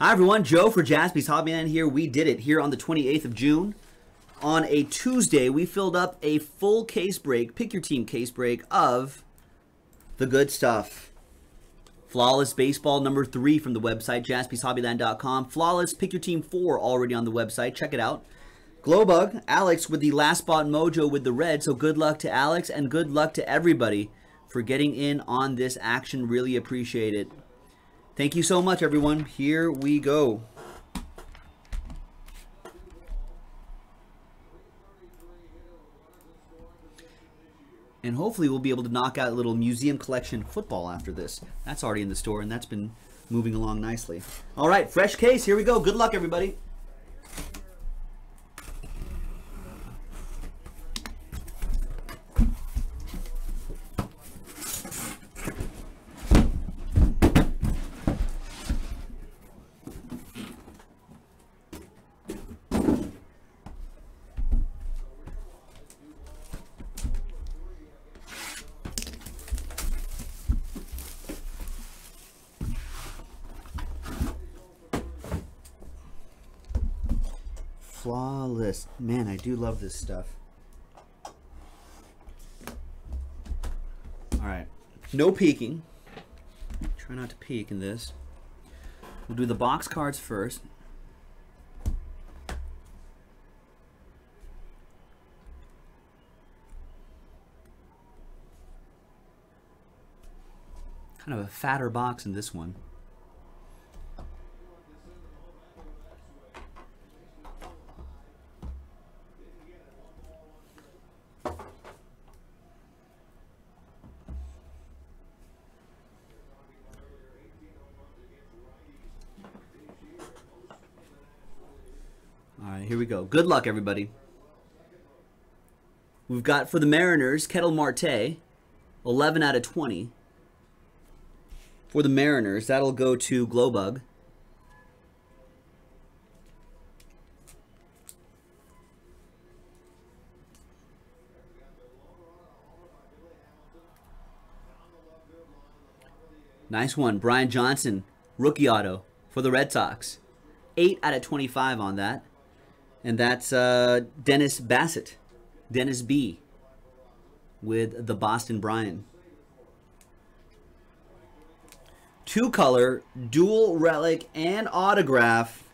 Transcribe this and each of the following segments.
Hi everyone, Joe for Jaspys Hobbyland here. We did it here on the 28th of June. On a Tuesday, we filled up a full case break, pick your team case break, of the good stuff. Flawless Baseball number 3 from the website, JaspysHobbyland.com. Flawless Pick Your Team 4 already on the website. Check it out. Glowbug, Alex with the last spot mojo with the red. So good luck to Alex and good luck to everybody for getting in on this action. Really appreciate it. Thank you so much, everyone. Here we go. And hopefully we'll be able to knock out a little museum collection football after this. That's already in the store, and that's been moving along nicely. All right, fresh case. Here we go. Good luck, everybody. Flawless. Man, I do love this stuff. All right. No peeking. Try not to peek in this. We'll do the box cards first. Kind of a fatter box in this one. Here we go. Good luck, everybody. We've got for the Mariners, Kettle Marte, 11 out of 20. For the Mariners, that'll go to Glowbug. Nice one. Brian Johnson, rookie auto for the Red Sox. 8 out of 25 on that. And that's Dennis Bassett, Dennis B, with the Boston Bryan. Two-color, dual relic, and autograph.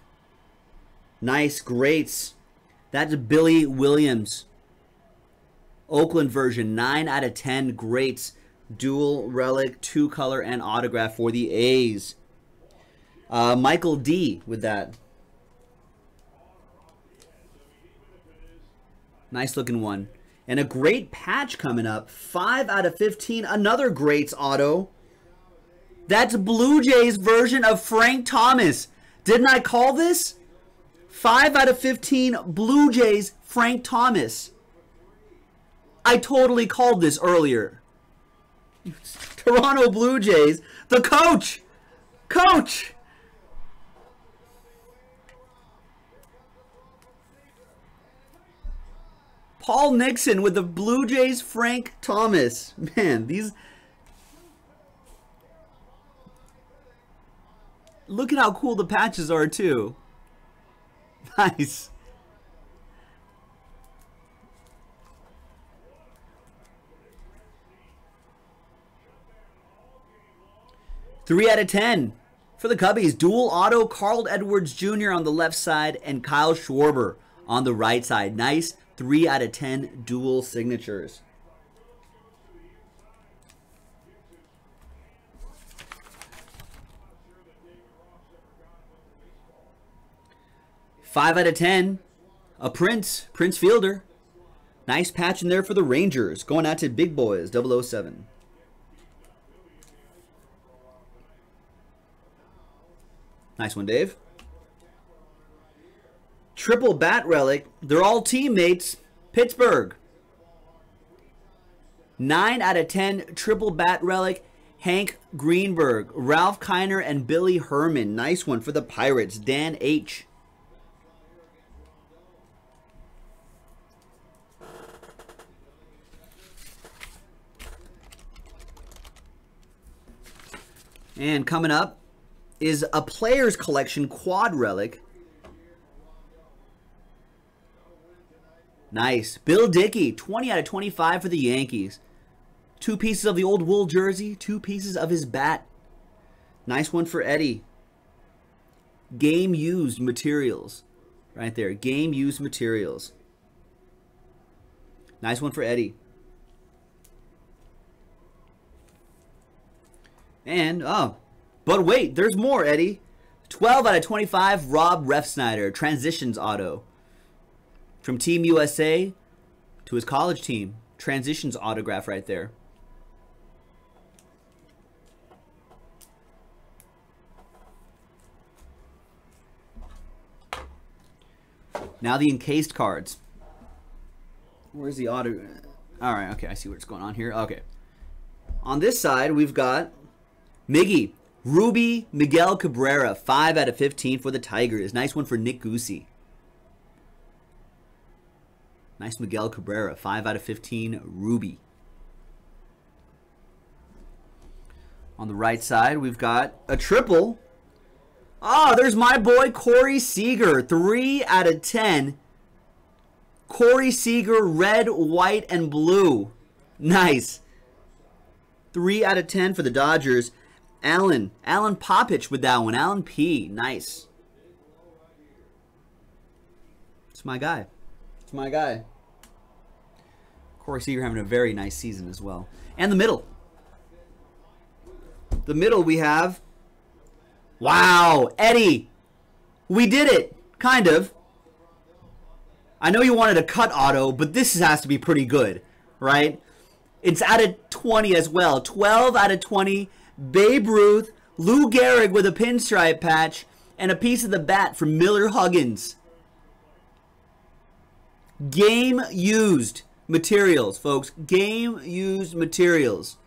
Nice, greats. That's Billy Williams. Oakland version, 9 out of 10 greats. Dual relic, two-color, and autograph for the A's. Michael D with that. Nice looking one. And a great patch coming up. 5 out of 15. Another greats auto. That's Blue Jays version of Frank Thomas. Didn't I call this? 5 out of 15 Blue Jays Frank Thomas. I totally called this earlier. Toronto Blue Jays. The coach. Coach. Paul Nixon with the Blue Jays, Frank Thomas. Man, these... Look at how cool the patches are, too. Nice. Three out of 10 for the Cubbies. Dual auto, Carl Edwards Jr. on the left side and Kyle Schwarber on the right side. Nice. 3 out of 10 dual signatures. Five out of 10, a Prince Fielder. Nice patch in there for the Rangers. Going out to Big Boys 007. Nice one, Dave. Triple bat relic. They're all teammates. Pittsburgh. 9 out of 10 triple bat relic. Hank Greenberg, Ralph Kiner, and Billy Herman. Nice one for the Pirates. Dan H. And coming up, is a Players Collection quad relic. Nice. Bill Dickey, 20 out of 25 for the Yankees. Two pieces of the old wool jersey, two pieces of his bat. Nice one for Eddie. Game used materials. Right there. Game used materials. Nice one for Eddie. And, oh, but wait, there's more, Eddie. 12 out of 25, Rob Refsnyder, Transitions Auto. From Team USA to his college team. Transitions autograph right there. Now the encased cards. Where's the auto? All right, okay, I see what's going on here. Okay. On this side, we've got Miggy, Ruby Miguel Cabrera, 5 out of 15 for the Tigers. Nice one for Nick Goosey. Nice Miguel Cabrera, 5 out of 15, Ruby. On the right side, we've got a triple. Oh, there's my boy Corey Seager, 3 out of 10. Corey Seager, red, white, and blue. Nice. 3 out of 10 for the Dodgers. Allen Popich with that one. Allen P. Nice. It's my guy. It's my guy. Corey Seager having a very nice season as well. And the middle. The middle we have... Wow, Eddie. We did it. Kind of. I know you wanted a cut auto, but this has to be pretty good, right? It's out of 20 as well. 12 out of 20. Babe Ruth, Lou Gehrig with a pinstripe patch, and a piece of the bat from Miller Huggins. Game used materials, folks. Game used materials.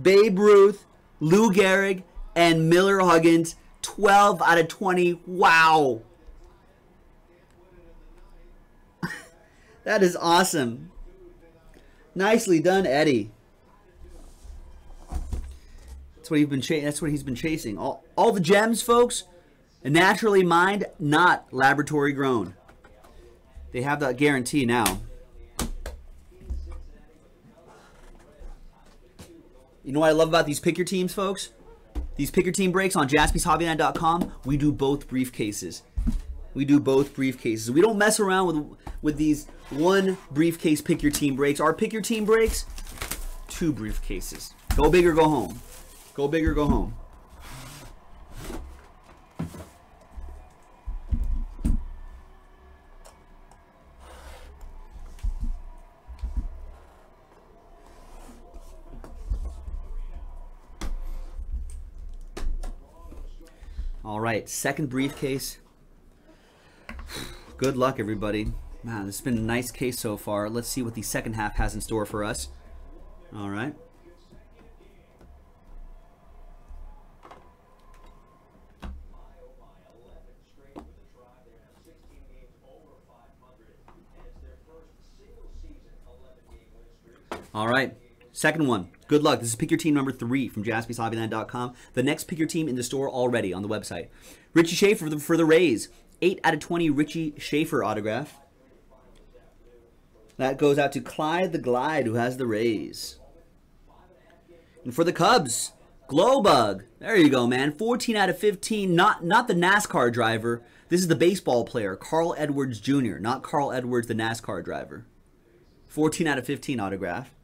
Babe Ruth, Lou Gehrig, and Miller Huggins. 12 out of 20. Wow. That is awesome. Nicely done, Eddie. That's what he's been chasing. All the gems, folks, naturally mined, not laboratory grown. They have that guarantee now. You know what I love about these pick your teams, folks? These pick your team breaks on JaspysHobbyland.com. We do both briefcases. We do both briefcases. We don't mess around with these one briefcase pick your team breaks. Our pick your team breaks, two briefcases. Go big or go home. Go big or go home. All right, second briefcase. Good luck, everybody. Man, this has been a nice case so far. Let's see what the second half has in store for us. All right. All right, second one. Good luck. This is pick your team number 3 from JaspysHobbyland.com. The next pick your team in the store already on the website. Richie Schaefer for the Rays. 8 out of 20 Richie Schaefer autograph. That goes out to Clyde the Glide, who has the Rays. And for the Cubs, Glowbug. There you go, man. 14 out of 15. Not the NASCAR driver. This is the baseball player, Carl Edwards Jr., not Carl Edwards, the NASCAR driver. 14 out of 15 autograph.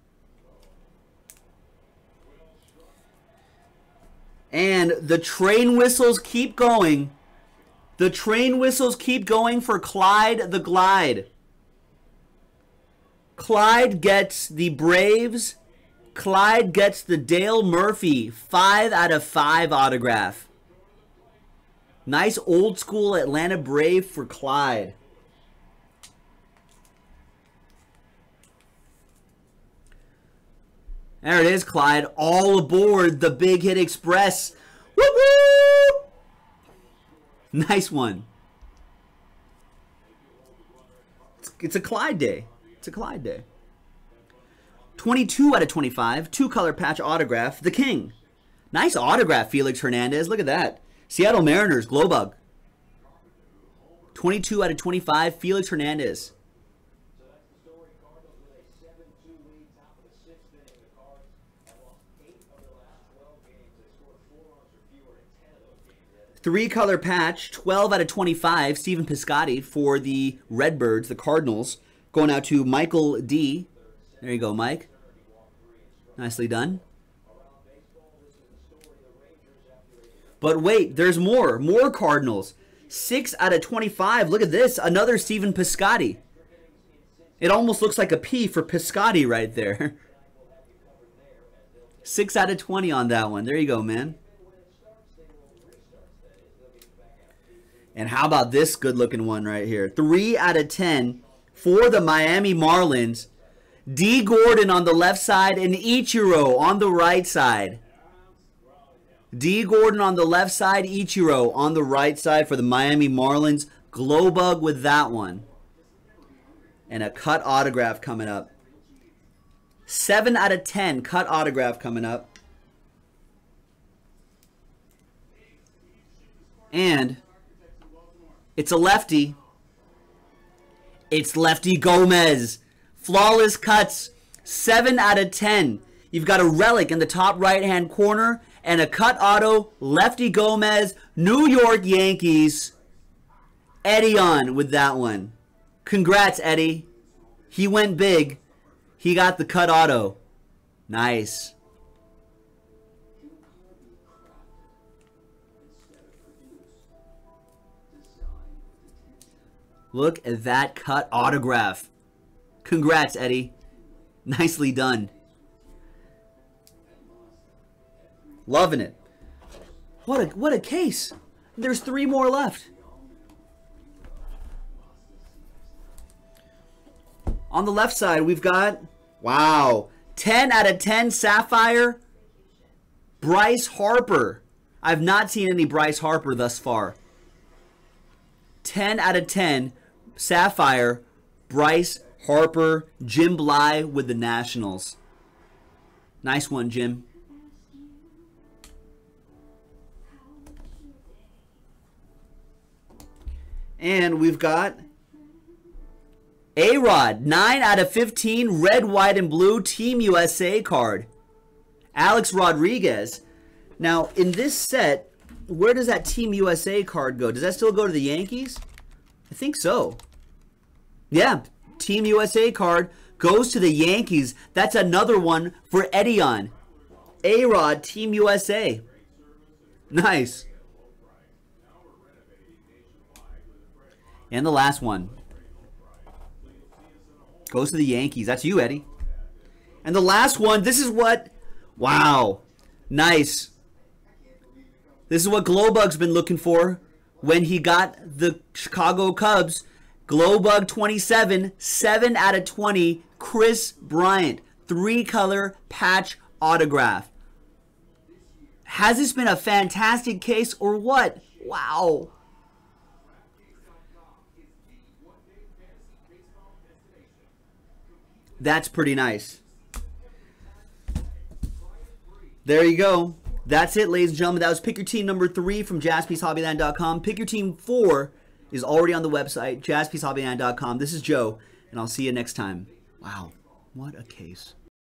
And the train whistles keep going. The train whistles keep going for Clyde the Glide. Clyde gets the Braves. Clyde gets the Dale Murphy 5 out of 5 autograph. Nice old school Atlanta Brave for Clyde. There it is, Clyde. All aboard the Big Hit Express. Whoop, whoop. Nice one. It's a Clyde day. It's a Clyde day. 22 out of 25. Two-color patch autograph. The King. Nice autograph, Felix Hernandez. Look at that. Seattle Mariners, Glowbug. 22 out of 25, Felix Hernandez. Three-color patch, 12 out of 25, Stephen Piscotty for the Redbirds, the Cardinals. Going out to Michael D. There you go, Mike. Nicely done. But wait, there's more. More Cardinals. 6 out of 25. Look at this. Another Stephen Piscotty. It almost looks like a P for Piscotty right there. 6 out of 20 on that one. There you go, man. And how about this good-looking one right here? 3 out of 10 for the Miami Marlins. D. Gordon on the left side and Ichiro on the right side. D. Gordon on the left side, Ichiro on the right side for the Miami Marlins. Glowbug with that one. And a cut autograph coming up. 7 out of 10 cut autograph coming up. And... it's a lefty. It's Lefty Gomez. Flawless cuts. 7 out of 10. You've got a relic in the top right-hand corner and a cut auto. Lefty Gomez. New York Yankees. Eddie on with that one. Congrats, Eddie. He went big. He got the cut auto. Nice. Look at that cut autograph. Congrats, Eddie. Nicely done. Loving it. What a case. There's 3 more left. On the left side, we've got, wow, 10 out of 10 Sapphire, Bryce Harper. I've not seen any Bryce Harper thus far. 10 out of 10 Sapphire, Bryce Harper, Jim Bly with the Nationals. Nice one, Jim. And we've got A-Rod, 9 out of 15, red, white, and blue, Team USA card. Alex Rodriguez. Now, in this set, where does that Team USA card go? Does that still go to the Yankees? I think so. Yeah, Team USA card goes to the Yankees. That's another one for Eddie on. A-Rod, Team USA. Nice. And the last one. Goes to the Yankees. That's you, Eddie. And the last one, this is what... wow. Nice. This is what Glowbug's been looking for when he got the Chicago Cubs. Glowbug 27, 7 out of 20, Chris Bryant, 3-color patch autograph. Has this been a fantastic case or what? Wow. That's pretty nice. There you go. That's it, ladies and gentlemen. That was Pick Your Team number 3 from JaspysHobbyland.com. Pick Your Team 4 is already on the website, JaspysHobbyland.com. This is Joe, and I'll see you next time. Wow, what a case.